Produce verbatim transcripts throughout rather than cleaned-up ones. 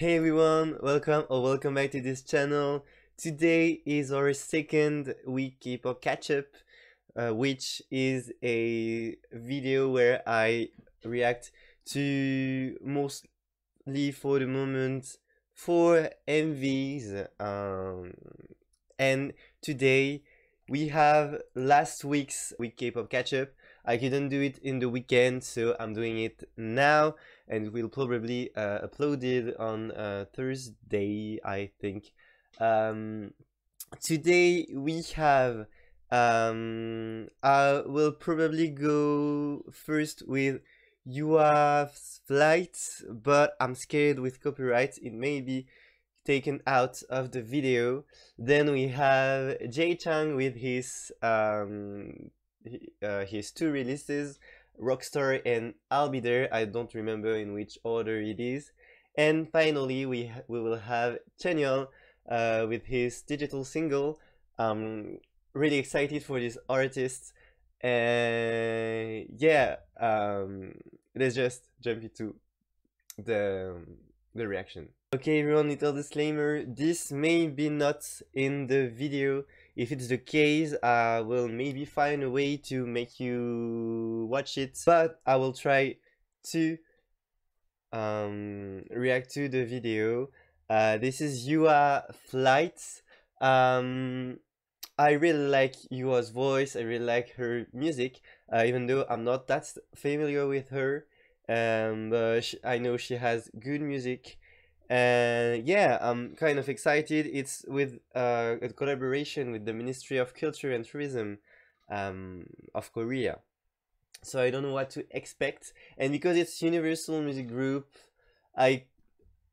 Hey everyone, welcome or welcome back to this channel. Today is our second week K-pop catch-up, uh, which is a video where I react to mostly for the moment four M Vs. Um, and today we have last week's week K-pop catch-up. I couldn't do it in the weekend, so I'm doing it now, and we'll probably uh, upload it on uh, Thursday, I think. Um, today we have... Um, I will probably go first with Youha's FLIGHT, but I'm scared with copyright. It may be taken out of the video. Then we have Jay Chang with his... Um, Uh, his two releases, Rockstar and I'll Be There. I don't remember in which order it is. And finally we ha we will have Chanyeol uh, with his digital single. Um, really excited for this artist, and yeah, um, let's just jump into the the reaction. Okay everyone, little disclaimer, this may be not in the video. If it's the case, I will maybe find a way to make you watch it, but I will try to um, react to the video. Uh, this is Youha FLIGHT. Um, I really like Youha's voice, I really like her music, uh, even though I'm not that familiar with her, um, but she, I know she has good music. And yeah, I'm kind of excited. It's with uh, a collaboration with the Ministry of Culture and Tourism um, of Korea. So I don't know what to expect. And because it's Universal Music Group, I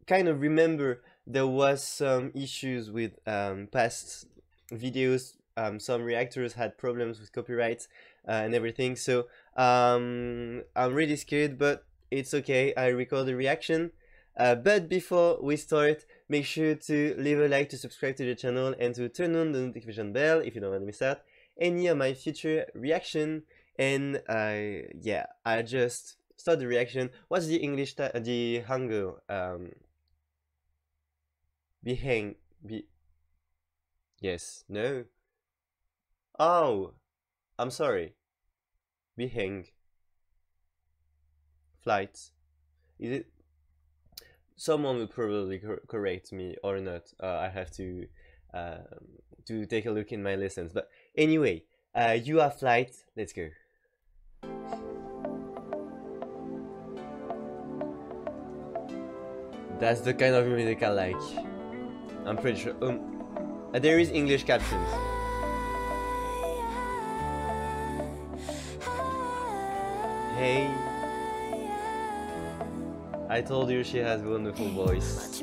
kind of remember there was some issues with um, past videos. Um, some reactors had problems with copyright uh, and everything. So um, I'm really scared, but it's okay. I record the reaction. Uh, but before we start, make sure to leave a like, to subscribe to the channel, and to turn on the notification bell if you don't want to miss out any of my future reaction. And uh, yeah, I just start the reaction. What's the English, the Hangul? Um, Behang, be. Yes, no. Oh, I'm sorry. Behang. Flight. Is it? Someone will probably cor correct me or not. Uh, I have to uh, to take a look in my lessons. But anyway, uh, Youha FLIGHT. Let's go. That's the kind of music I like. I'm pretty sure. Um, uh, there is English captions. Hey. I told you she has wonderful voice.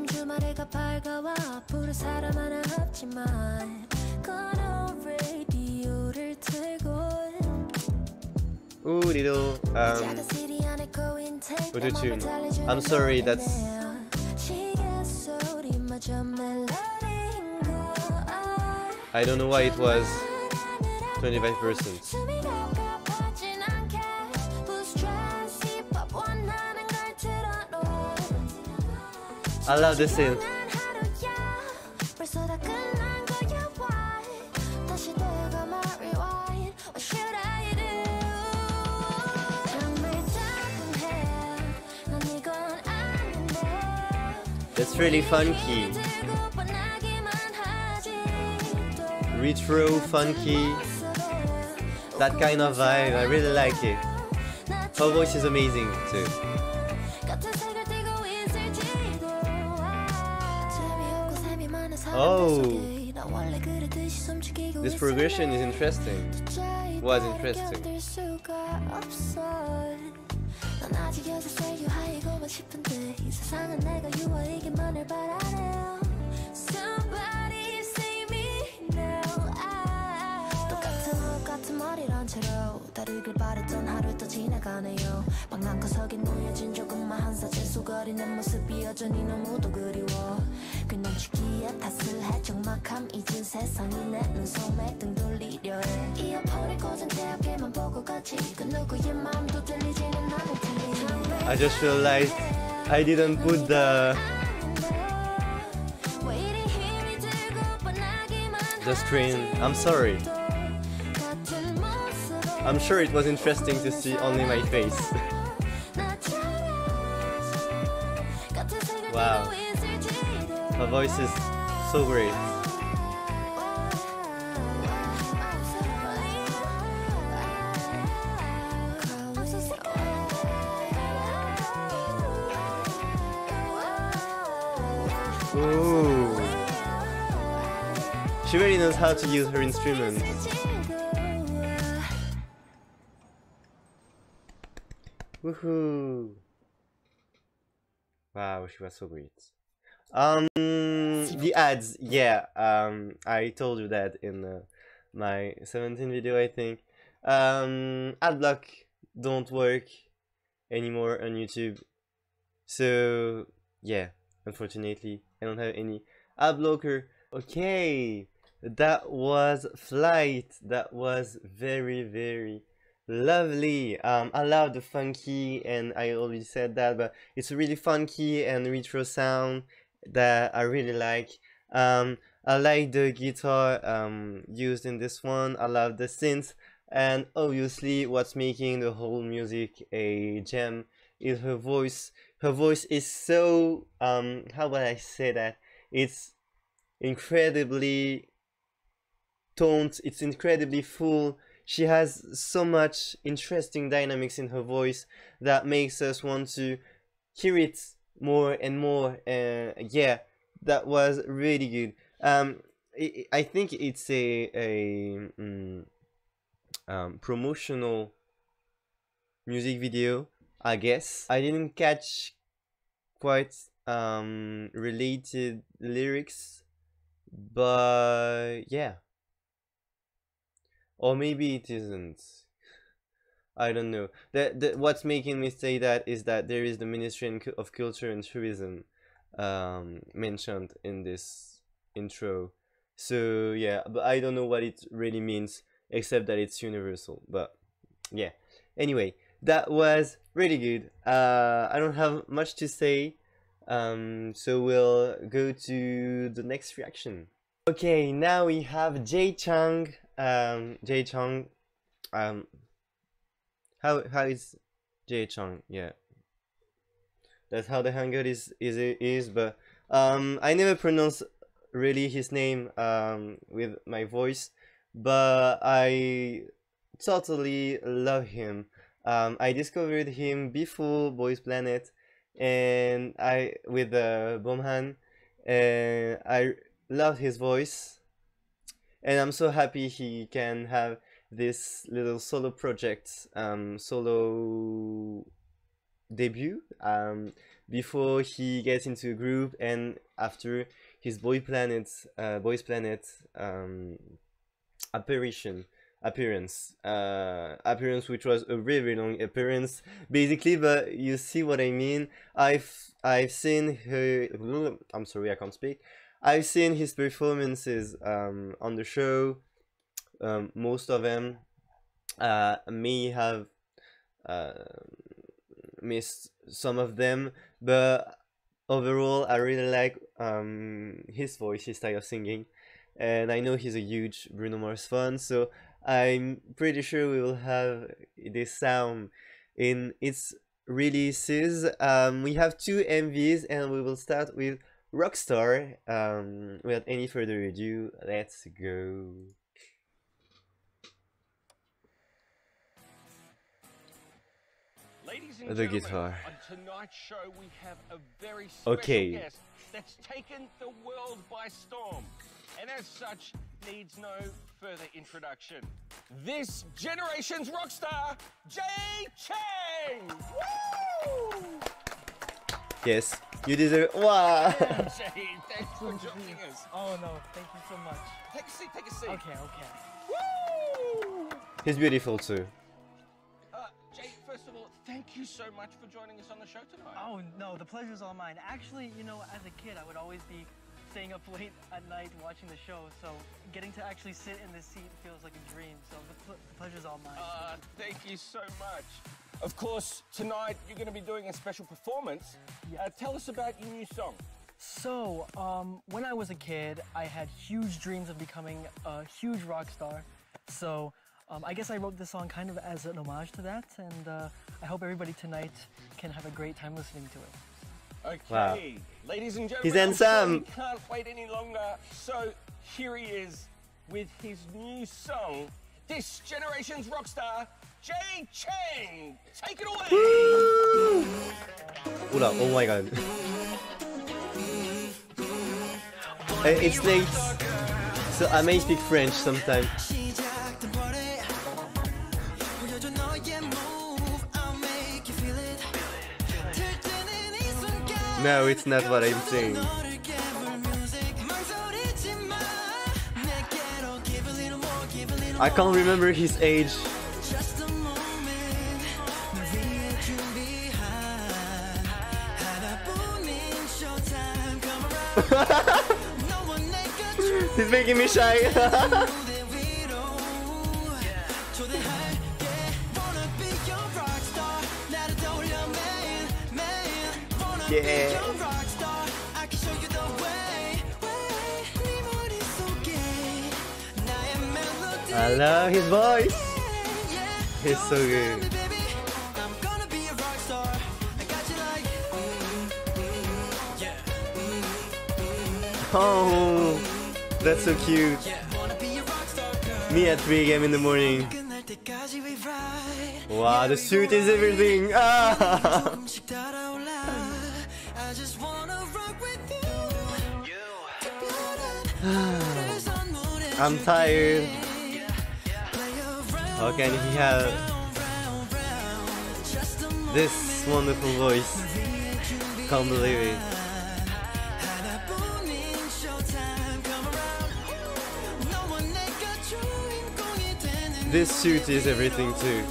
Ooh, little um, auto-tune. I'm sorry, that's. I don't know why it was twenty-five percent. I love the synth. That's really funky. Retro, funky. That kind of vibe, I really like it. Her voice is amazing too. Oh, this progression is interesting. Was interesting. I just realized I didn't put the the screen. I'm sorry. I'm sure it was interesting to see only my face. Wow. Her voice is so great. Ooh. She really knows how to use her instrument. Woohoo! Wow, she was so great. Um, the ads, yeah. Um, I told you that in uh, my seventeenth video, I think. Um, ad block don't work anymore on YouTube, so yeah. Unfortunately, I don't have any ad blocker. Okay, that was Flight. That was very, very lovely. Um, I love the funky, and I already said that, but it's a really funky and retro sound that I really like. Um, I like the guitar um, used in this one. I love the synth, and obviously what's making the whole music a gem is her voice. Her voice is so, um, how would I say that? It's incredibly toned, it's incredibly full. She has so much interesting dynamics in her voice that makes us want to hear it more and more. Uh, yeah, that was really good. Um, it, I think it's a, a um, um, promotional music video, I guess. I didn't catch quite um, related lyrics, but yeah. Or maybe it isn't. I don't know. The, the, what's making me say that is that there is the Ministry of Culture and Tourism um, mentioned in this intro. So yeah, but I don't know what it really means, except that it's universal. But yeah, anyway. That was really good. Uh, I don't have much to say, um, so we'll go to the next reaction. Okay, now we have Jay Chang. Um, Jay Chang. Um, how how is Jay Chang? Yeah, that's how the Hangul is is is. But um, I never pronounce really his name um, with my voice, but I totally love him. Um, I discovered him before Boys Planet, and I with uh, Bomhan, and I love his voice, and I'm so happy he can have this little solo project, um, solo debut um, before he gets into a group and after his Boy Planet, uh, Boys Planet um, apparition. appearance uh appearance which was a really long appearance basically, but you see what I mean. I've I've seen her I'm sorry I can't speak I've seen his performances um on the show, um most of them. uh may have uh missed some of them, but overall I really like um his voice, his style of singing, and I know he's a huge Bruno Mars fan, so I'm pretty sure we will have this sound in its releases. Um, we have two M Vs, and we will start with Rockstar. Um, without any further ado, let's go. Ladies and the guitar. On tonight's show, we have a very special okay. guest that's taken the world by storm, and as such, needs no further introduction. This generation's rock star, Jay Chang! Woo! Yes, you deserve. Wow! Yeah, Jay, thanks for joining us. Oh no, thank you so much. Take a seat, take a seat. Okay, okay. Woo! He's beautiful too. Uh, Jay, first of all, thank you so much for joining us on the show tonight. Oh no, the pleasure's all mine. Actually, you know, as a kid, I would always be staying up late at night watching the show, so getting to actually sit in this seat feels like a dream, so the, pl the pleasure's all mine. Uh, thank you so much. Of course, tonight you're going to be doing a special performance. Yes. Uh, tell us about your new song. So, um, when I was a kid, I had huge dreams of becoming a huge rock star. So, um, I guess I wrote this song kind of as an homage to that, and uh, I hope everybody tonight can have a great time listening to it. Okay, wow. Ladies and gentlemen, he's handsome. He can't wait any longer, so here he is with his new song, this generation's rock star, Jay Chang. Take it away! Woo! Hola, oh my god. It's late, so I may speak French sometime. No, it's not what I'm saying. I can't remember his age. He's making me shy. Yeah. I love his voice. He's so good. Oh, that's so cute. Me at three A M in the morning. Wow, the suit is everything. Ah. I'm tired. How can he have this wonderful voice? Can't believe it. This suit is everything too.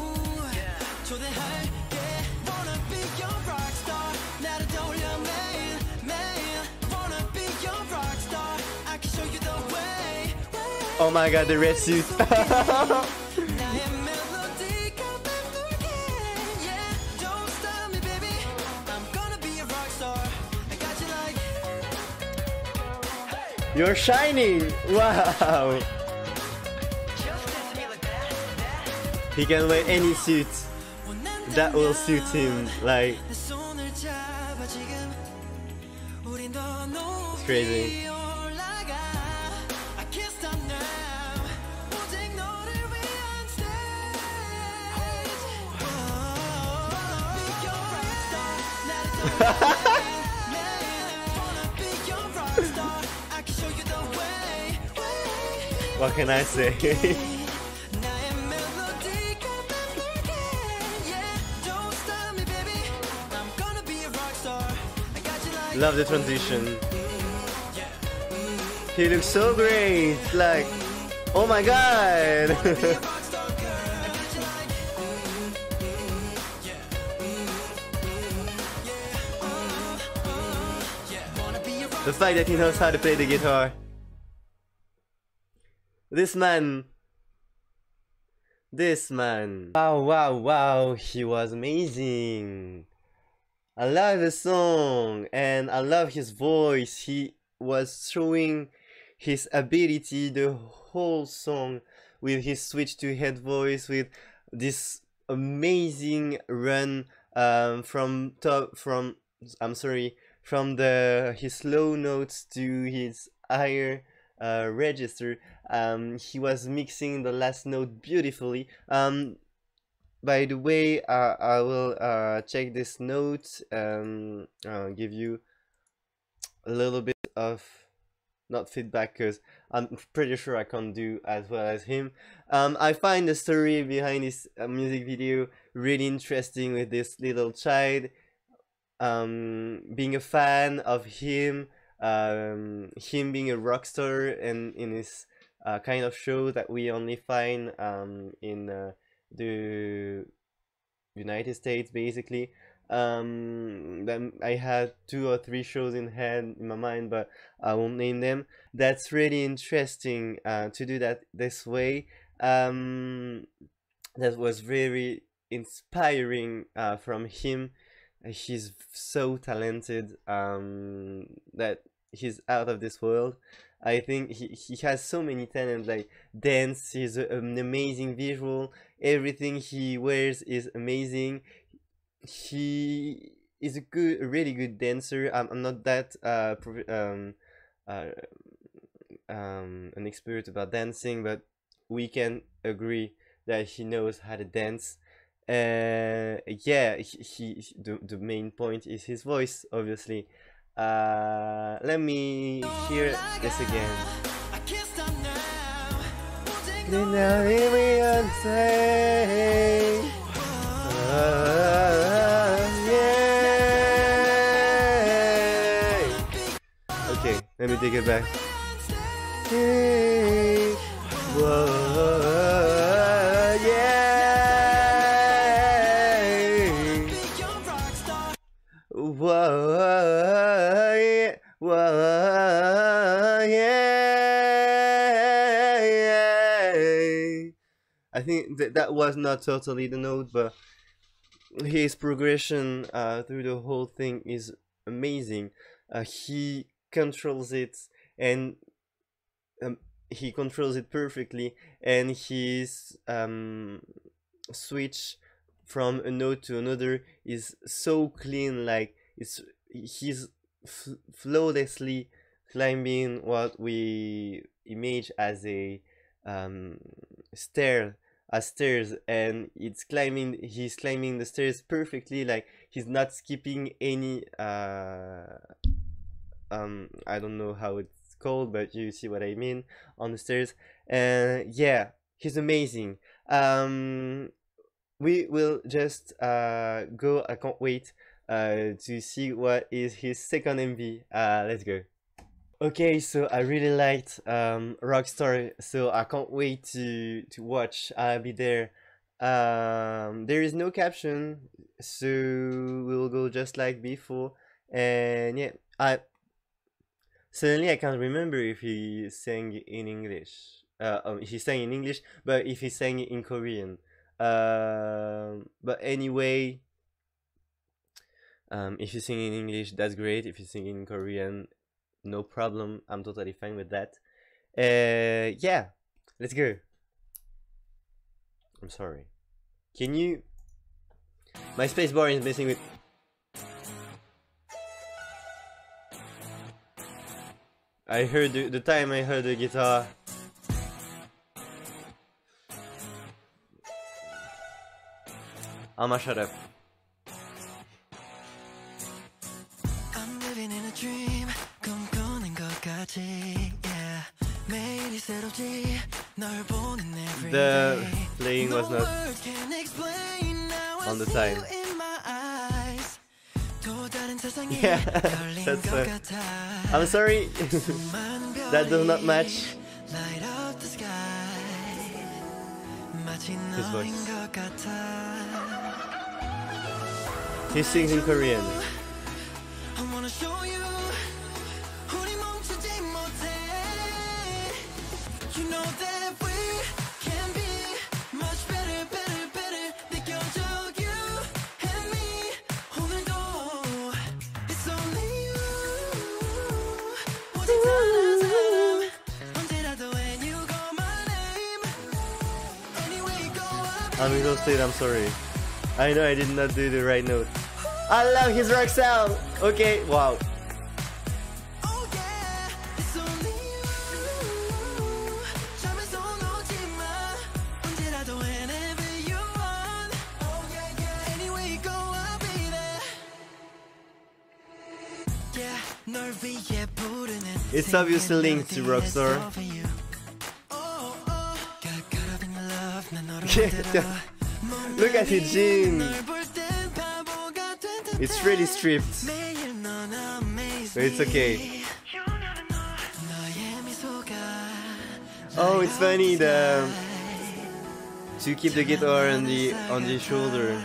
Oh my god, the red suit. You're shining! Wow! He can wear any suit that will suit him, like... It's crazy. What can I say? Love the transition. He looks so great, like, oh my god! The fact that he knows how to play the guitar. This man. This man. Wow, wow, wow. He was amazing. I love the song and I love his voice. He was showing his ability the whole song with his switch to head voice, with this amazing run um, from top from I'm sorry. From the his low notes to his higher uh, register, um, he was mixing the last note beautifully. Um, by the way, uh, I will uh, check this note. Um, I'll give you a little bit of not feedback because I'm pretty sure I can't do as well as him. Um, I find the story behind this uh, music video really interesting with this little child. Um, being a fan of him, um, him being a rock star, and in this uh, kind of show that we only find um, in uh, the United States, basically. Um, then I had two or three shows in head in my mind, but I won't name them. That's really interesting uh, to do that this way. Um, that was very inspiring uh, from him. She's so talented um, that he's out of this world. I think he, he has so many talents, like dance, he's an amazing visual, everything he wears is amazing. He is a good, a really good dancer. I'm, I'm not that uh, um, uh, um, an expert about dancing, but we can agree that he knows how to dance. Uh, yeah, he, he the, the main point is his voice, obviously. Uh, let me hear this again. Okay, let me take it back. I think that that was not totally the note, but his progression uh, through the whole thing is amazing. Uh, he controls it, and um, he controls it perfectly. And his um, switch from a note to another is so clean. Like it's he's f flawlessly climbing what we image as a um, stair. As stairs, and it's climbing he's climbing the stairs perfectly, like he's not skipping any uh um I don't know how it's called, but you see what I mean, on the stairs. And uh, yeah, he's amazing. Um we will just uh go. I can't wait uh to see what is his second M V. Uh let's go. Okay, so I really liked um, Rockstar, so I can't wait to, to watch. I'll be there. Um, there is no caption, so we'll go just like before. And yeah, I suddenly I can't remember if he sang in English. Uh, um, he sang in English, but if he sang in Korean. Uh, but anyway, um, if you sing in English, that's great. If you sing in Korean, no problem, I'm totally fine with that. Uh, yeah, let's go. I'm sorry. Can you... My space bar is messing with... I heard the, the time I heard the guitar. I'ma shut up. I'm living in a dream. The playing was not on the time. Yeah, that's uh, I'm sorry, that does not match his voice. He sings in Korean. I'm exhausted, I'm sorry. I know I did not do the right note. I love his rock sound! Okay, wow. It's obviously linked to Rockstar. Look at his jeans. It's really stripped, but it's okay. Oh, it's funny the to keep the guitar on the on the shoulder.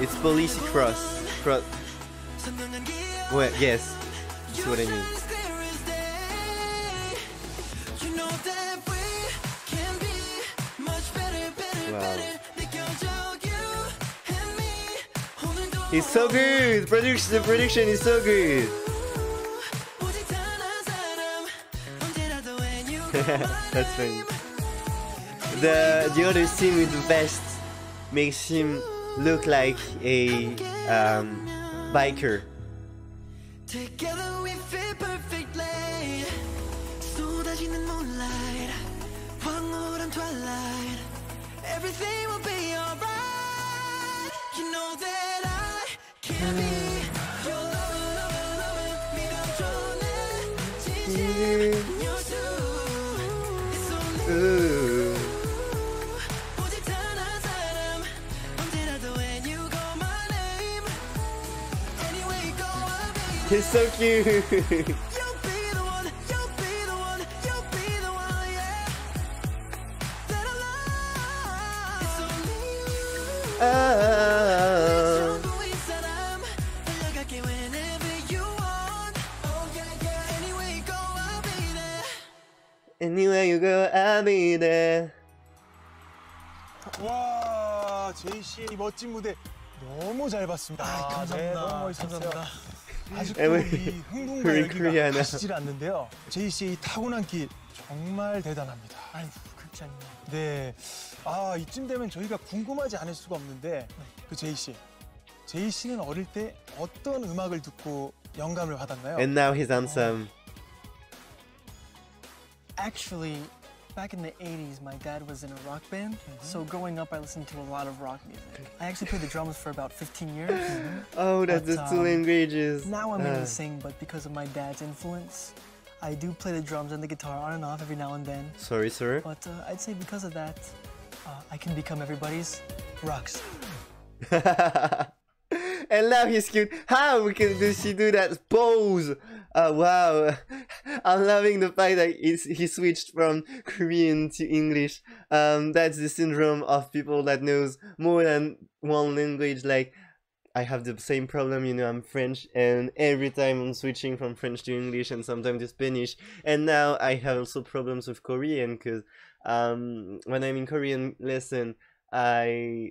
It's police cross. Cross. Well, yes, that's what I mean. Wow. It's so good. Prediction, the prediction is so good. That's funny. The the other scene with the vest makes him look like a um, biker. Together we fit perfectly. 쏟아지는 moonlight, 황홀한 twilight. Everything will be alright. You know that I can be your lover, lover, 믿어줘. Ooh. He's so cute. Oh. Anywhere you go, I'll be there. 와, 제이 씨 이 멋진 무대 너무 잘 봤습니다. 아, 감사합니다. 너무 멋있었습니다. 아직도 이 흥분과 열기가 가시질 않는데요. 제이 씨의 타고난 길 정말 대단합니다. 아이고, 극찬입니다. 네, 아 이쯤 되면 저희가 궁금하지 않을 수가 없는데 그 제이 씨, 제이 씨는 어릴 때 어떤 음악을 듣고 영감을 받았나요? And now he's handsome. Actually, back in the eighties, my dad was in a rock band. Mm-hmm. So growing up, I listened to a lot of rock music. I actually played the drums for about fifteen years. Mm-hmm. Oh, that's but, the two um, languages. Now I'm uh. able to sing, but because of my dad's influence, I do play the drums and the guitar on and off every now and then. Sorry, sir. But uh, I'd say because of that, uh, I can become everybody's rockstar. And now he's cute. How can does she do that pose? Oh, wow. I'm loving the fact that it's, he switched from Korean to English. Um, that's the syndrome of people that knows more than one language. Like, I have the same problem, you know, I'm French, and every time I'm switching from French to English and sometimes to Spanish. And now I have also problems with Korean, because um, when I'm in Korean lesson, I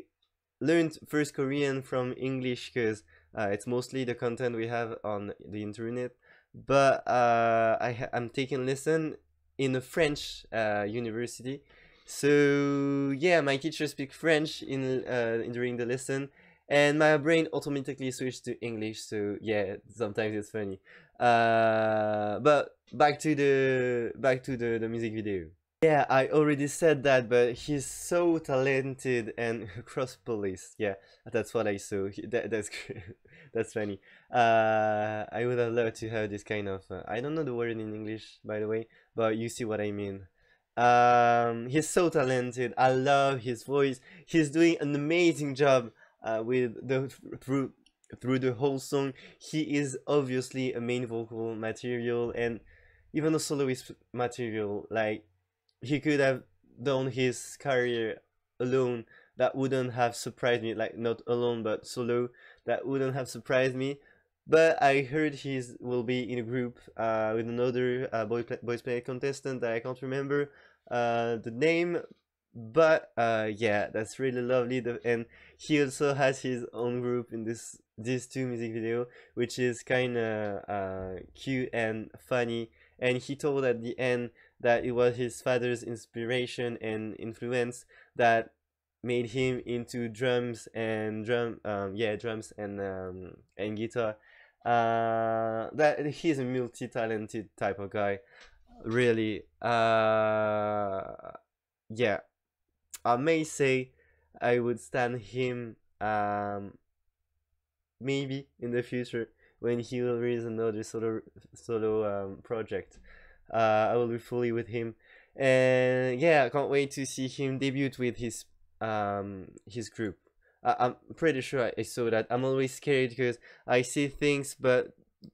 learned first Korean from English, because uh, it's mostly the content we have on the internet. But uh, I ha I'm taking lesson in a French uh, university, so yeah, my teacher speak French in uh, during the lesson, and my brain automatically switched to English. So yeah, sometimes it's funny. Uh, but back to the back to the, the music video. Yeah, I already said that, but he's so talented and cross-polished. Yeah, that's what I saw. He, that, that's that's funny. Uh, I would have loved to have this kind of... Uh, I don't know the word in English, by the way, but you see what I mean. Um, he's so talented. I love his voice. He's doing an amazing job uh, with the through, through the whole song. He is obviously a main vocal material and even a soloist material. Like, he could have done his career alone. That wouldn't have surprised me. Like, not alone, but solo. That wouldn't have surprised me. But I heard he will be in a group uh, with another uh, boy, Boys Planet contestant that I can't remember uh, the name. But uh, yeah, that's really lovely. The, and he also has his own group in this these two music video, which is kind of uh, cute and funny. And he told at the end that it was his father's inspiration and influence that made him into drums and drum, um, yeah, drums and um, and guitar. Uh, that he's a multi-talented type of guy, really. Uh, yeah, I may say I would stand him um, maybe in the future when he will release another solo solo um, project. Uh, I will be fully with him, and yeah, I can't wait to see him debut with his um his group. I I'm pretty sure I saw that. I'm always scared because I see things, but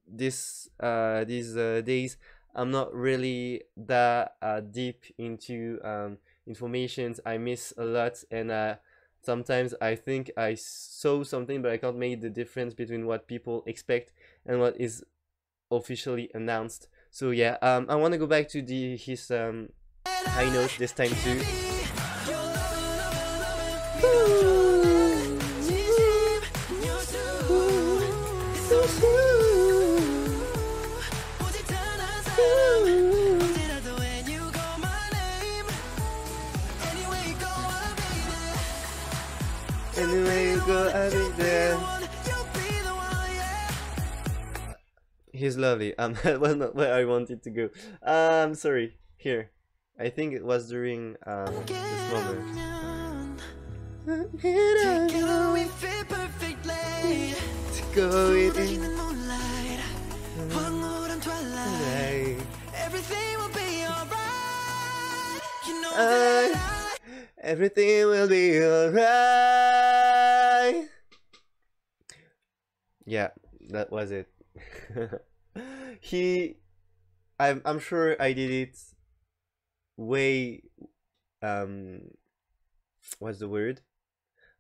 this uh these uh, days I'm not really that uh, deep into um informations. I miss a lot, and uh, sometimes I think I saw something, but I can't make the difference between what people expect and what is officially announced. So yeah, um, I want to go back to the his um, high notes this time too. Ooh. Ooh. girl I need there. He's lovely. Um, that was not where I wanted to go. Um, sorry. Here, I think it was during um this moment. Everything will be alright. You know everything will be alright. Yeah, that was it. he I'm, I'm sure I did it way um what's the word?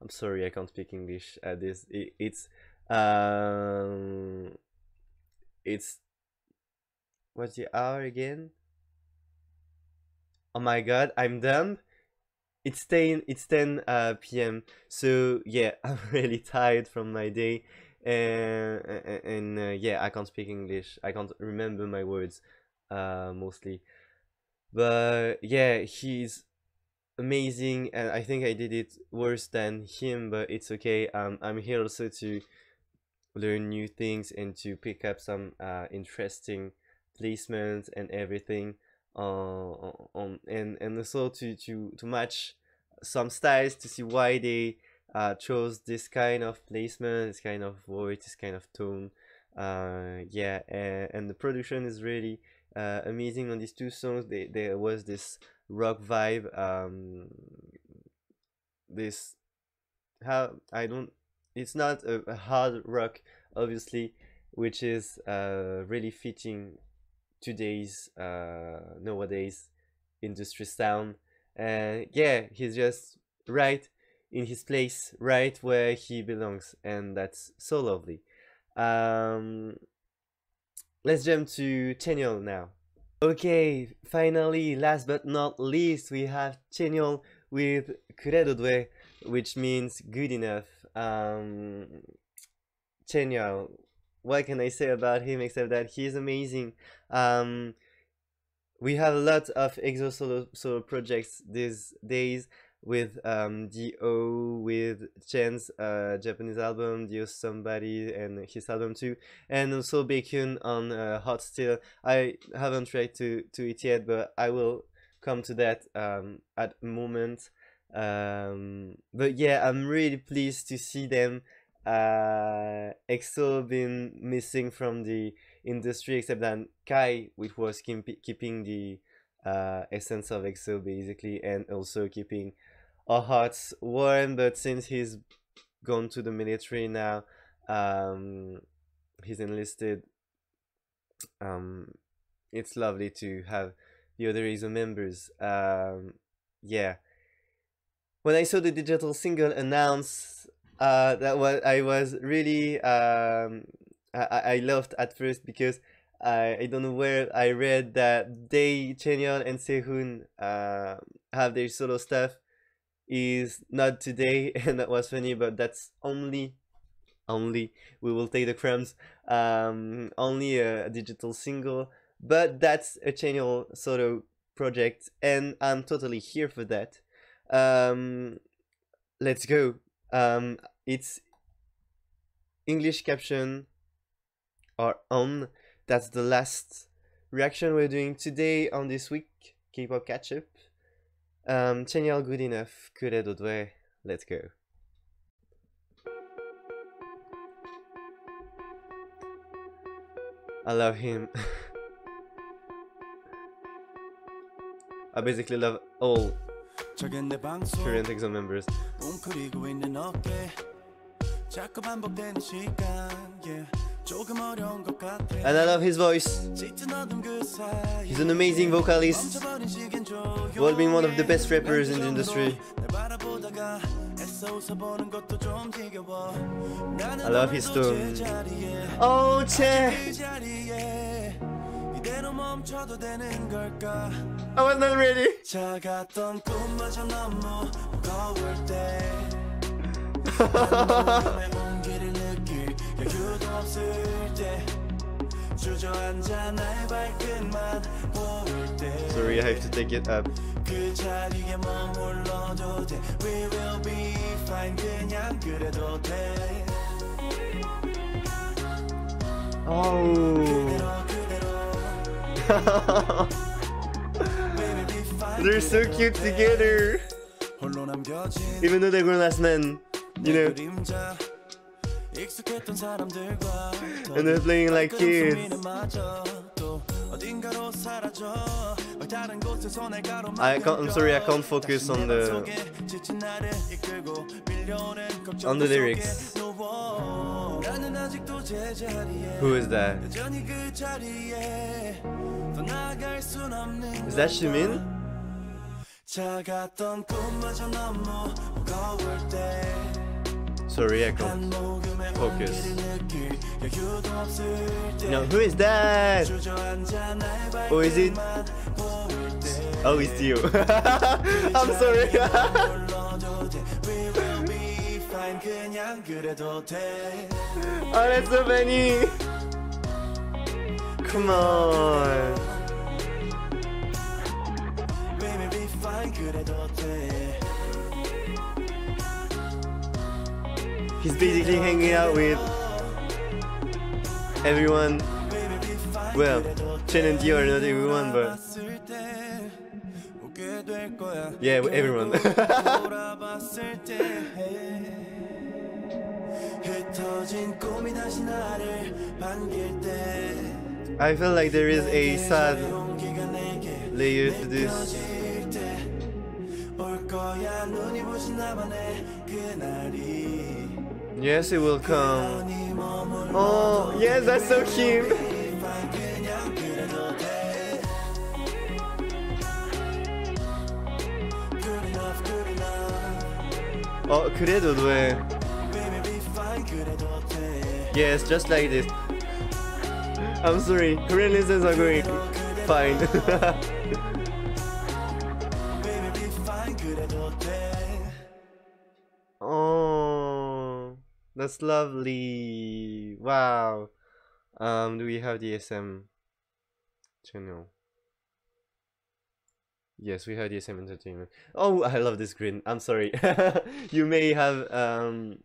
I'm sorry, I can't speak English at this. It, it's um it's what's the R again? Oh my god, I'm dumb. It's ten it's ten uh, p m so yeah, I'm really tired from my day. And, and uh, yeah, I can't speak English. I can't remember my words, uh, mostly. But yeah, he's amazing, and I think I did it worse than him. But it's okay. Um, I'm here also to learn new things and to pick up some uh, interesting placements and everything. Uh, on and and also to to to match some styles to see why they. Uh, chose this kind of placement, this kind of voice, this kind of tone. Uh, yeah, and, and the production is really uh, amazing on these two songs. They, there was this rock vibe, um, this how I don't. It's not a, a hard rock, obviously, which is uh, really fitting today's uh, nowadays industry sound. And yeah, he's just right in his place, right where he belongs, and that's so lovely. Um, let's jump to Chanyeol now. Okay, finally, last but not least, we have Chanyeol with "그래도 돼," which means good enough. Um, Chanyeol, what can I say about him except that he is amazing. Um, we have a lot of EXO solo, solo projects these days, with um, D O, with Chen's uh, Japanese album, D O Somebody, and his album too, and also Baekhyun on uh, Hot Still. I haven't tried to, to it yet, but I will come to that um, at a moment. Um, but yeah, I'm really pleased to see them. Uh, EXO been missing from the industry, except that Kai, which was keep keeping the uh, essence of EXO basically, and also keeping our hearts warm. But since he's gone to the military now, um he's enlisted, um it's lovely to have the other EXO members. Um yeah, when I saw the digital single announced, uh that was I was really um I, I laughed at first, because I, I don't know where I read that they, Chanyeol and Sehun, uh, have their solo stuff is not today, and that was funny, but that's only, only, we will take the crumbs, um, only a digital single, but that's a Chanyeol solo project, and I'm totally here for that. Um, let's go. Um, it's English caption are on. That's the last reaction we're doing today on this week K-pop catch-up. Um, Chanyeol, good enough. 그래도 돼. Let's go. I love him. I basically love all current EXO members. And I love his voice. He's an amazing vocalist. Well, been one of the best rappers in the industry. I love his tone. Oh, Chen! I was not ready. Sorry, I have to take it up. 그 자리에 머물러도 돼 We will be fine 그냥 그래도 돼 Oh. They're so cute together. Even though they're grown as men, you know. And they're playing like kids. I can't, I'm sorry, I can't focus on the on the lyrics. Who is that? Is that Xiumin? Sorry, I can't focus. No, who is that? Oh, is it? Oh, it's D O. I'm sorry. Oh, that's so many! Come on! He's basically hanging out with everyone. Well, Chen and D O are not everyone, but yeah, everyone. I feel like there is a sad layer to this. Yes, it will come. Oh, yes, that's so cute. Oh, 그래도 돼. Yes, just like this. I'm sorry, Korean listeners are going fine. Oh, that's lovely. Wow. Um, do we have the S M channel? Yes, we have the S M Entertainment. Oh, I love this green. I'm sorry. You may have um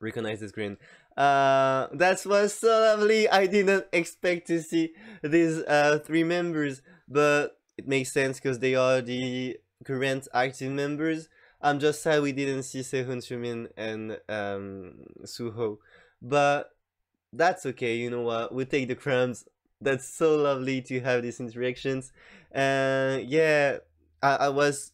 recognized this green. Uh, that was so lovely. I didn't expect to see these uh three members, but it makes sense because they are the current active members. I'm just sad we didn't see Sehun, Xiumin, and um Suho, but that's okay. You know what? We'll take the crumbs. That's so lovely to have these interactions. Uh, yeah, I, I was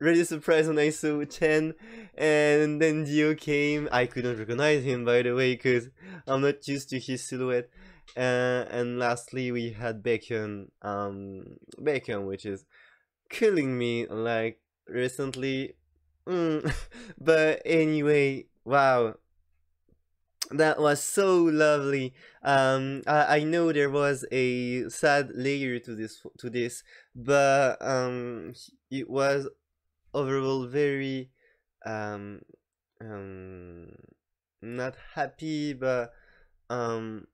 really surprised when I saw Chen and then D O came. I couldn't recognize him, by the way, because I'm not used to his silhouette. Uh, and lastly, we had Baekhyun, um, Baekhyun, which is killing me, like, recently. Mm. But anyway, wow. That was so lovely. Um, I, I know there was a sad layer to this, to this, but um, it was overall very um, um, not happy, but um,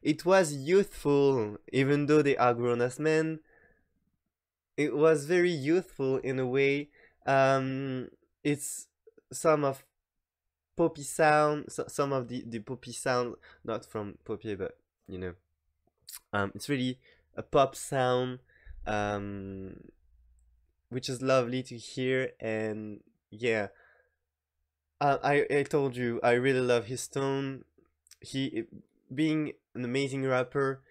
it was youthful, even though they are grown as men. It was very youthful in a way. Um, it's some of poppy sound, so some of the the poppy sound, not from poppy, but you know, um it's really a pop sound, um which is lovely to hear. And yeah, uh, i i told you I really love his tone. He being an amazing rapper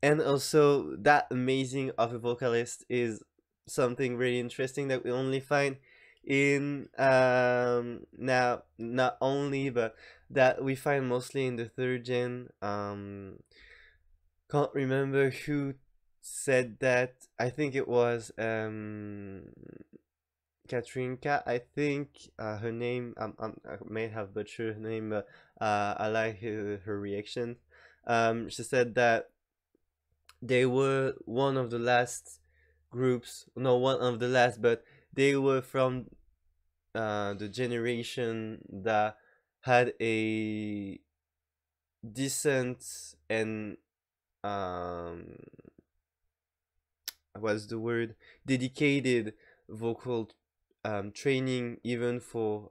and also that amazing of a vocalist is something really interesting that we only find in um now, not only, but that we find mostly in the third gen. um can't remember who said that. I think it was um Katrinka, I think, uh, her name. um, um, I may have butchered her name, but uh, I like her, her reaction. um she said that they were one of the last groups, no one of the last but they were from uh, the generation that had a decent and um, was the word, dedicated vocal um, training, even for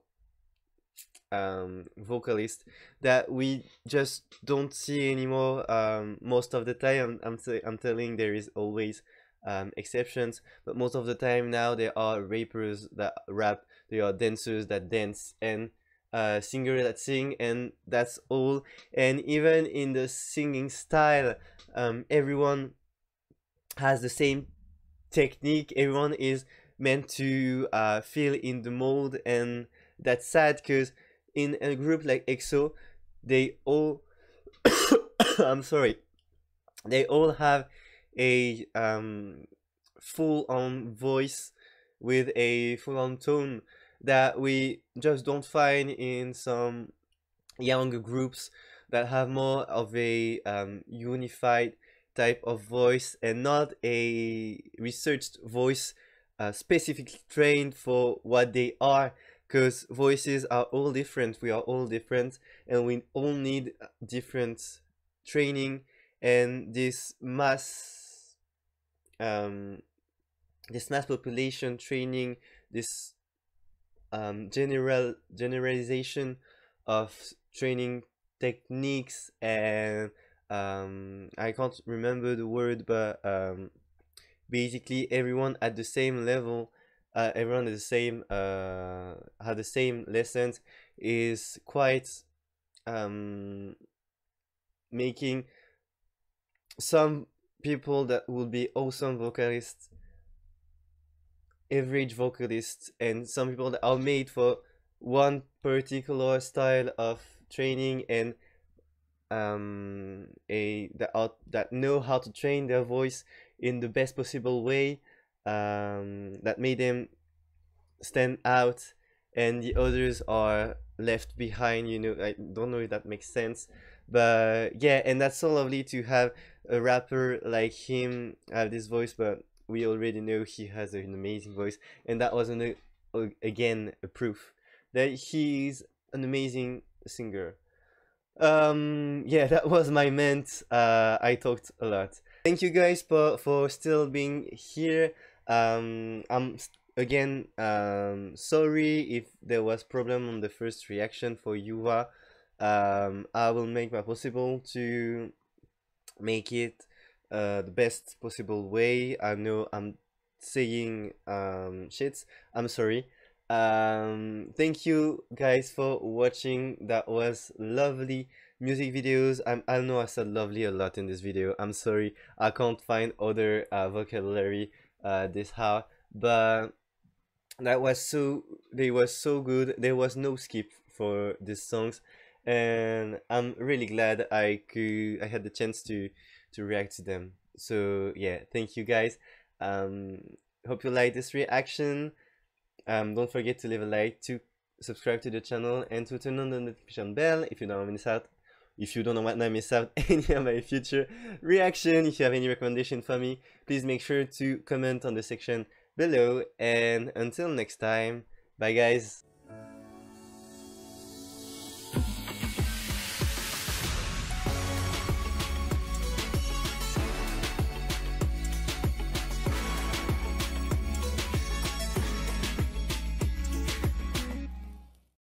um, vocalists, that we just don't see anymore. Um, most of the time, I'm, I'm, I'm telling there is always um, exceptions, but most of the time now there are rappers that rap, there are dancers that dance, and Uh, singer that sing, and that's all. And even in the singing style, um, everyone has the same technique, everyone is meant to uh, feel in the mold, and that's sad, because in a group like EXO, they all I'm sorry they all have a um, full-on voice with a full-on tone that we just don't find in some younger groups that have more of a um, unified type of voice, and not a researched voice uh, specifically trained for what they are, because voices are all different, we are all different, and we all need different training. And this mass um, this mass population training, this Um, general generalization of training techniques, and um, I can't remember the word, but um, basically everyone at the same level, uh, everyone at the same uh, had the same lessons, is quite um, making some people that will be awesome vocalists average vocalists, and some people that are made for one particular style of training, and um a that are that know how to train their voice in the best possible way, um that made them stand out, and the others are left behind, you know. I don't know if that makes sense, but yeah. And that's so lovely to have a rapper like him have this voice, but we already know he has an amazing voice, and that was an, uh, again a proof that he is an amazing singer. Um yeah, that was my rant. uh I talked a lot. Thank you guys for for still being here. um I'm again um sorry if there was problem on the first reaction for Youha. um I will make my possible to make it Uh, the best possible way. I know I'm saying um, shits, I'm sorry. Um, thank you guys for watching, that was lovely music videos. I'm, I know I said lovely a lot in this video, I'm sorry, I can't find other uh, vocabulary uh, this hour, but that was so, they were so good, there was no skip for these songs, and I'm really glad I could, I had the chance to to react to them. So yeah, thank you guys. Um hope you like this reaction. Um don't forget to leave a like, to subscribe to the channel, and to turn on the notification bell if you don't miss out if you don't want to miss out any of my future reaction. If you have any recommendation for me, please make sure to comment on the section below, and until next time, bye guys.